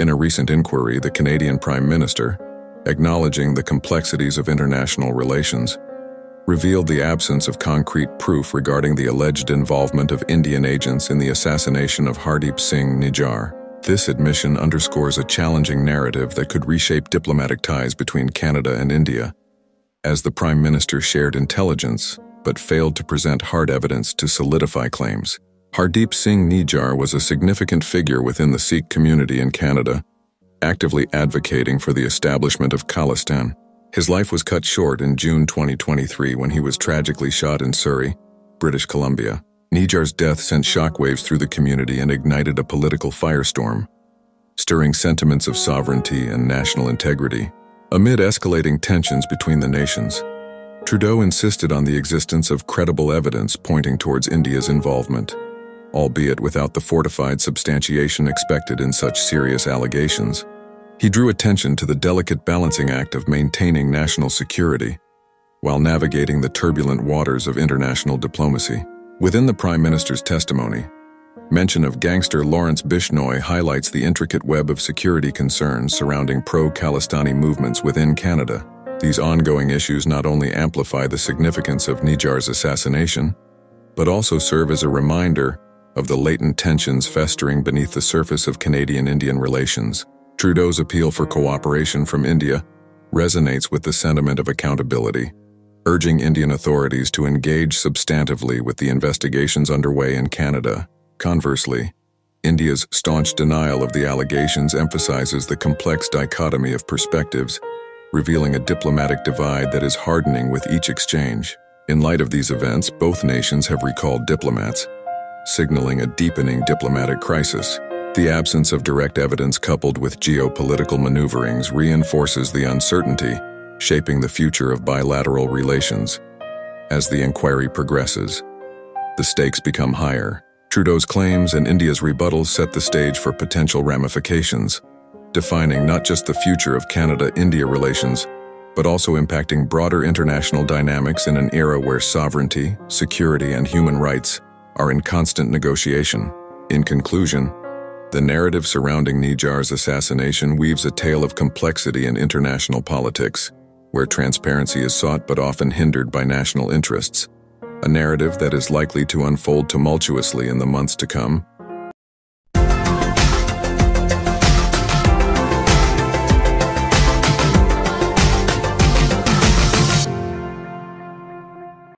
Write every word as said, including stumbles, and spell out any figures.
In a recent inquiry, the Canadian Prime Minister, acknowledging the complexities of international relations, revealed the absence of concrete proof regarding the alleged involvement of Indian agents in the assassination of Hardeep Singh Nijjar. This admission underscores a challenging narrative that could reshape diplomatic ties between Canada and India, as the Prime Minister shared intelligence but failed to present hard evidence to solidify claims. Hardeep Singh Nijjar was a significant figure within the Sikh community in Canada, actively advocating for the establishment of Khalistan. His life was cut short in June twenty twenty-three when he was tragically shot in Surrey, British Columbia. Nijjar's death sent shockwaves through the community and ignited a political firestorm, stirring sentiments of sovereignty and national integrity. Amid escalating tensions between the nations, Trudeau insisted on the existence of credible evidence pointing towards India's involvement, albeit without the fortified substantiation expected in such serious allegations. He drew attention to the delicate balancing act of maintaining national security while navigating the turbulent waters of international diplomacy. Within the Prime Minister's testimony, mention of gangster Lawrence Bishnoi highlights the intricate web of security concerns surrounding pro-Khalistani movements within Canada. These ongoing issues not only amplify the significance of Nijjar's assassination, but also serve as a reminder of the latent tensions festering beneath the surface of Canadian-Indian relations. Trudeau's appeal for cooperation from India resonates with the sentiment of accountability, urging Indian authorities to engage substantively with the investigations underway in Canada. Conversely, India's staunch denial of the allegations emphasizes the complex dichotomy of perspectives, revealing a diplomatic divide that is hardening with each exchange. In light of these events, both nations have recalled diplomats, signaling a deepening diplomatic crisis. The absence of direct evidence coupled with geopolitical maneuverings reinforces the uncertainty shaping the future of bilateral relations. As the inquiry progresses, the stakes become higher. Trudeau's claims and India's rebuttals set the stage for potential ramifications, defining not just the future of Canada-India relations, but also impacting broader international dynamics in an era where sovereignty, security, and human rights are in constant negotiation. In conclusion, the narrative surrounding Nijjar's assassination weaves a tale of complexity in international politics, where transparency is sought but often hindered by national interests, a narrative that is likely to unfold tumultuously in the months to come.